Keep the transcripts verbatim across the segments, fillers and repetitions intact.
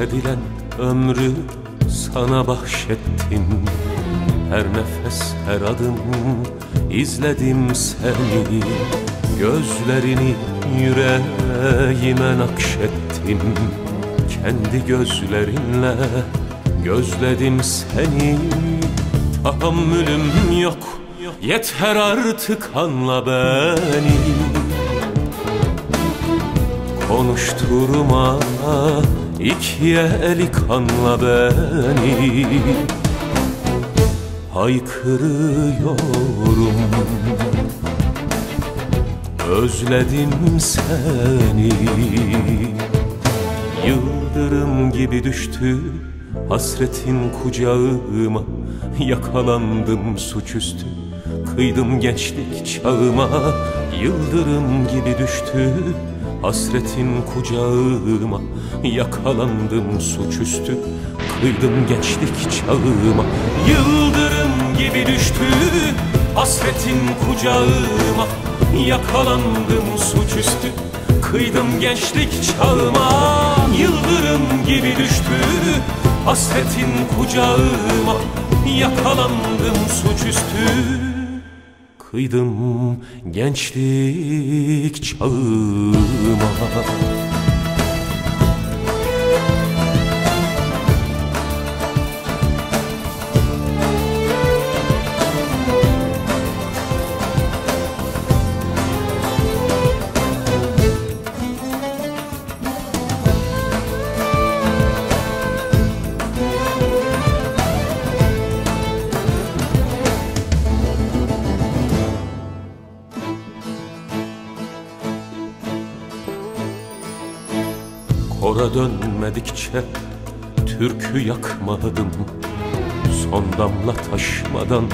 fethedilen ömrü sana bahşettim. Her nefes, her adım izledim seni. Gözlerini yüreğime nakşettim. Kendi gözlerinle gözledim seni. Tahammülüm yok, yeter artık anla beni. Konuşturma ikiye eli kanla beni. Haykırıyorum, özledim seni. Yıldırım gibi düştü hasretin kucağıma. Yakalandım suçüstü, kıydım gençlik çağıma. Yıldırım gibi düştü hasretin kucağıma. Yakalandım suçüstü, kıydım gençlik çağıma. Yıldırım gibi düştü hasretin kucağıma. Yakalandım suçüstü, kıydım gençlik çağıma. Yıldırım gibi düştü hasretin kucağıma. Yakalandım suçüstü, kıydım gençlik çağıma. Kora dönmedikçe türkü yakmadım. Son damla taşmadan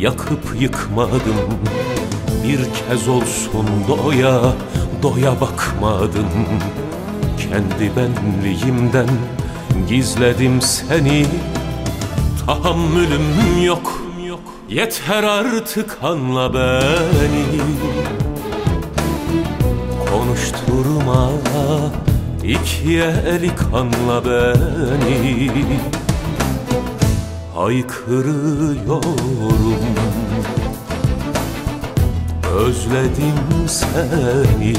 yakıp yıkmadım. Bir kez olsun doya doya bakmadım. Kendi benliğimden gizledim seni. Tahammülüm yok, yeter artık anla beni. Konuşturma İkiye eli kanla beni. Haykırıyorum, özledim seni.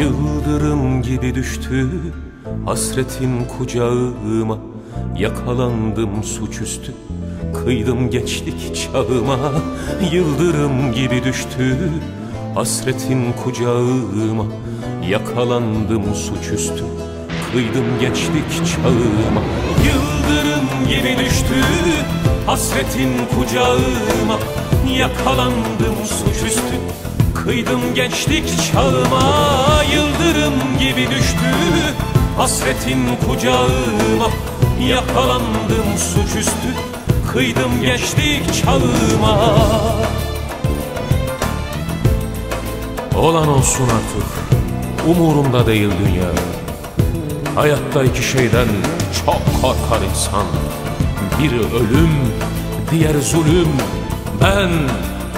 Yıldırım gibi düştü hasretin kucağıma. Yakalandım suçüstü, kıydım gençlik çağıma. Yıldırım gibi düştü hasretin kucağıma. Yakalandım suçüstü, kıydım gençlik çağıma. Yıldırım gibi düştü hasretin kucağıma. Yakalandım suçüstü, kıydım gençlik çağıma. Yıldırım gibi düştü hasretin kucağıma. Yakalandım suçüstü, kıydım gençlik çağıma. Olan olsun artık, umurumda değil dünya. Hayatta iki şeyden çok korkar insan. Biri ölüm, diğer zulüm. Ben,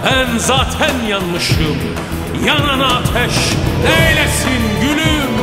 ben zaten yanmışım. Yanan ateş eylesin gülüm.